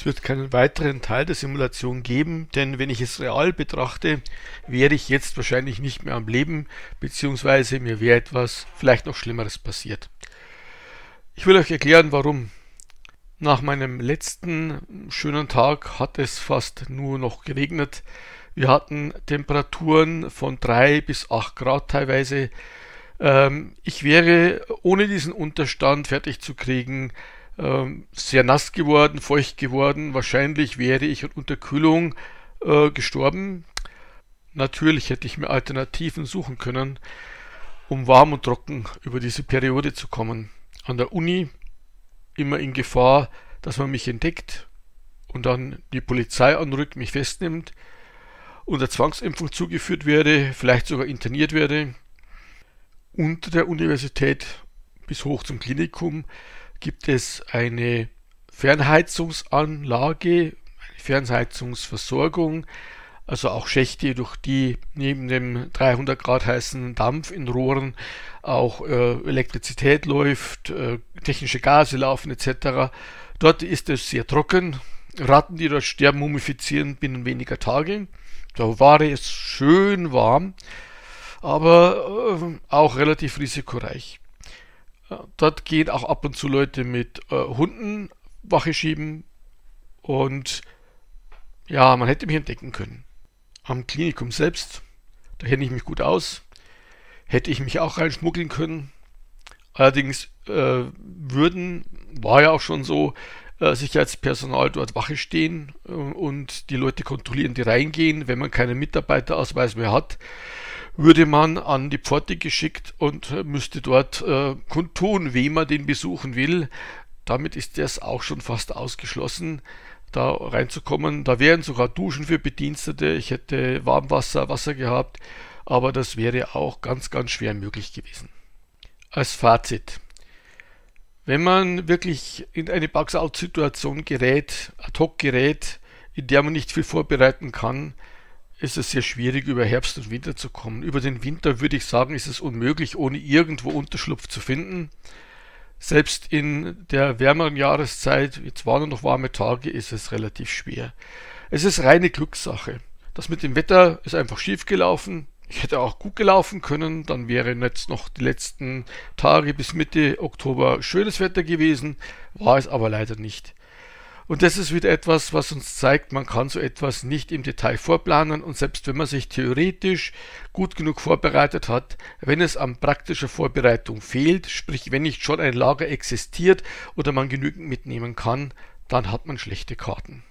Es wird keinen weiteren Teil der Simulation geben, denn wenn ich es real betrachte, wäre ich jetzt wahrscheinlich nicht mehr am Leben, beziehungsweise mir wäre etwas vielleicht noch Schlimmeres passiert. Ich will euch erklären, warum. Nach meinem letzten schönen Tag hat es fast nur noch geregnet. Wir hatten Temperaturen von 3 bis 8 Grad teilweise. Ich wäre, ohne diesen Unterstand fertig zu kriegen, sehr nass geworden, feucht geworden. Wahrscheinlich wäre ich an Unterkühlung gestorben. Natürlich hätte ich mir Alternativen suchen können, um warm und trocken über diese Periode zu kommen. An der Uni immer in Gefahr, dass man mich entdeckt und dann die Polizei anrückt, mich festnimmt, unter Zwangsimpfung zugeführt werde, vielleicht sogar interniert werde. Unter der Universität bis hoch zum Klinikum gibt es eine Fernheizungsanlage, eine Fernheizungsversorgung, also auch Schächte, durch die neben dem 300 Grad heißen Dampf in Rohren auch Elektrizität läuft, technische Gase laufen etc. Dort ist es sehr trocken. Ratten, die dort sterben, mumifizieren binnen weniger Tage. Da war es schön warm, aber auch relativ risikoreich. Dort gehen auch ab und zu Leute mit Hunden Wache schieben und ja, man hätte mich entdecken können. Am Klinikum selbst, da kenne ich mich gut aus, hätte ich mich auch reinschmuggeln können. Allerdings war ja auch schon so, Sicherheitspersonal dort Wache stehen und die Leute kontrollieren, die reingehen. Wenn man keinen Mitarbeiterausweis mehr hat, würde man an die Pforte geschickt und müsste dort kundtun, wem man den besuchen will. Damit ist das auch schon fast ausgeschlossen, da reinzukommen. Da wären sogar Duschen für Bedienstete. Ich hätte Warmwasser, Wasser gehabt, aber das wäre auch ganz, ganz schwer möglich gewesen. Als Fazit: Wenn man wirklich in eine Bugs-Out-Situation gerät, ad hoc gerät, in der man nicht viel vorbereiten kann, ist es sehr schwierig, über Herbst und Winter zu kommen. Über den Winter würde ich sagen, ist es unmöglich, ohne irgendwo Unterschlupf zu finden. Selbst in der wärmeren Jahreszeit, jetzt waren nur noch warme Tage, ist es relativ schwer. Es ist reine Glückssache. Das mit dem Wetter ist einfach schief gelaufen. Ich hätte auch gut gelaufen können, dann wären jetzt noch die letzten Tage bis Mitte Oktober schönes Wetter gewesen, war es aber leider nicht. Und das ist wieder etwas, was uns zeigt, man kann so etwas nicht im Detail vorplanen, und selbst wenn man sich theoretisch gut genug vorbereitet hat, wenn es an praktischer Vorbereitung fehlt, sprich wenn nicht schon ein Lager existiert oder man genügend mitnehmen kann, dann hat man schlechte Karten.